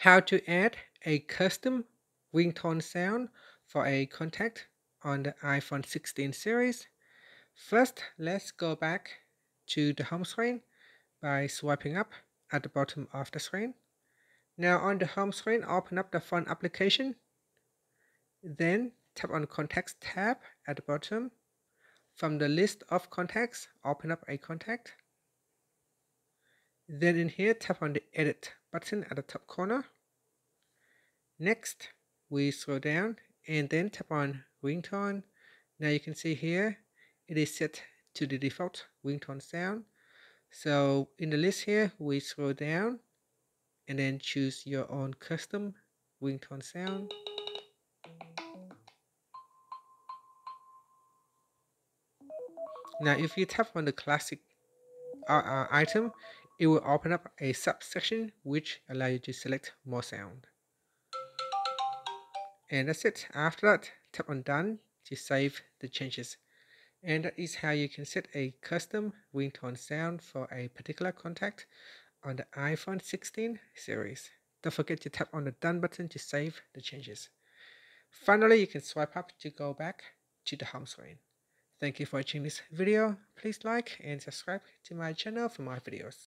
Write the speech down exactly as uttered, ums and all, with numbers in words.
How to add a custom ringtone sound for a contact on the iPhone sixteen series. First, let's go back to the home screen by swiping up at the bottom of the screen. Now on the home screen, open up the phone application. Then tap on Contacts tab at the bottom. From the list of contacts, open up a contact. Then in here, tap on the Edit button at the top corner. Next, we scroll down and then tap on Ringtone. Now you can see here, it is set to the default ringtone sound. So in the list here, we scroll down and then choose your own custom ringtone sound. Now if you tap on the classic R R item, it will open up a subsection which allows you to select more sound. And that's it. After that, tap on Done to save the changes. And that is how you can set a custom ringtone sound for a particular contact on the iPhone sixteen series. Don't forget to tap on the Done button to save the changes. Finally, you can swipe up to go back to the home screen. Thank you for watching this video. Please like and subscribe to my channel for more videos.